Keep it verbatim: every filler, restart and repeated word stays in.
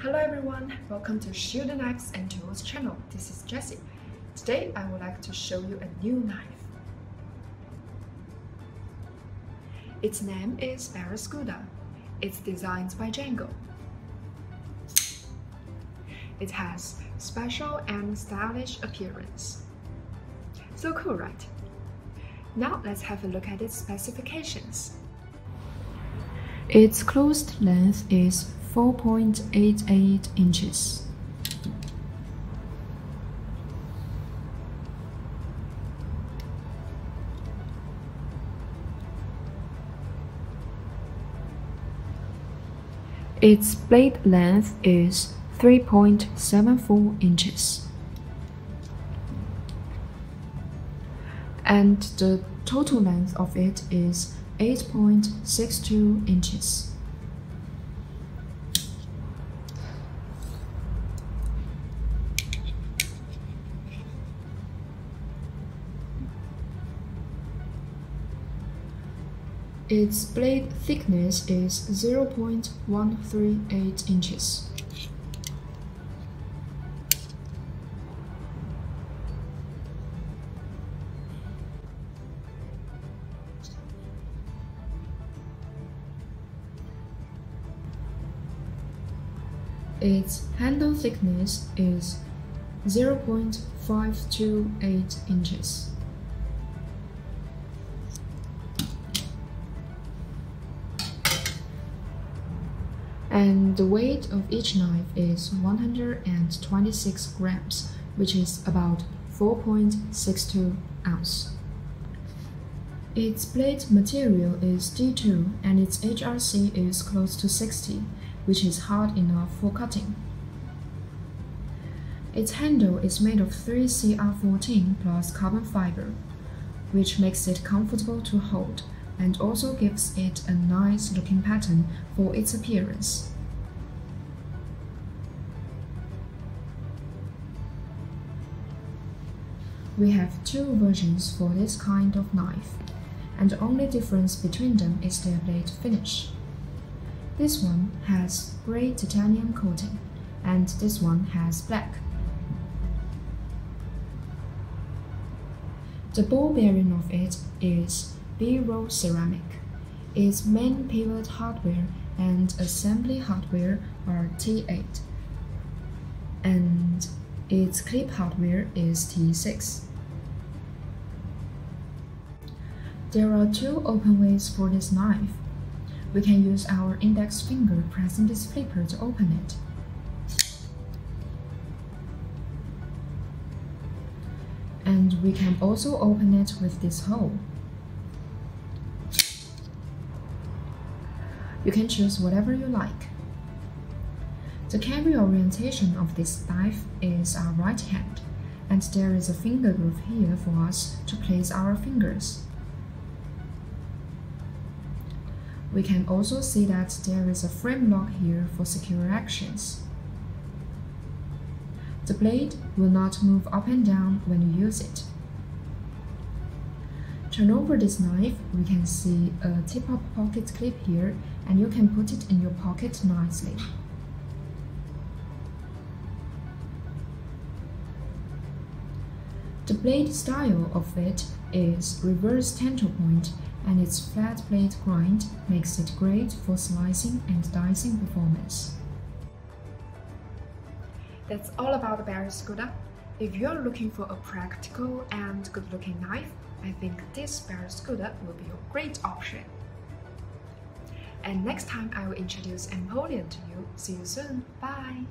Hello everyone, welcome to Shield Knives and Tools channel. This is Jessie. Today I would like to show you a new knife. Its name is Barraskewda. It's designed by Django. It has special and stylish appearance. So cool, right? Now let's have a look at its specifications. Its closed length is four point eight eight inches. Its blade length is three point seven four inches. And the total length of it is eight point six two inches. Its blade thickness is zero point one three eight inches. Its handle thickness is zero point five two eight inches. And the weight of each knife is one hundred twenty-six grams, which is about four point six two ounce. Its blade material is D two and its H R C is close to sixty, which is hard enough for cutting. Its handle is made of three C R fourteen plus carbon fiber, which makes it comfortable to hold and also gives it a nice looking pattern for its appearance. We have two versions for this kind of knife, and the only difference between them is their blade finish. This one has grey titanium coating, and this one has black. The ball bearing of it is Bi-row Ceramic. Its main pivot hardware and assembly hardware are T eight, and its clip hardware is T six. There are two open ways for this knife. We can use our index finger pressing this flipper to open it. And we can also open it with this hole. You can choose whatever you like. The carry orientation of this knife is our right hand, and there is a finger groove here for us to place our fingers. We can also see that there is a frame lock here for secure actions. The blade will not move up and down when you use it. Turn over this knife, we can see a tip-up pocket clip here, and you can put it in your pocket nicely. The blade style of it is reverse tanto point, and its flat blade grind makes it great for slicing and dicing performance. That's all about the Barraskewda. If you're looking for a practical and good-looking knife, I think this Barraskewda will be a great option. And next time I will introduce Empoleon to you. See you soon. Bye!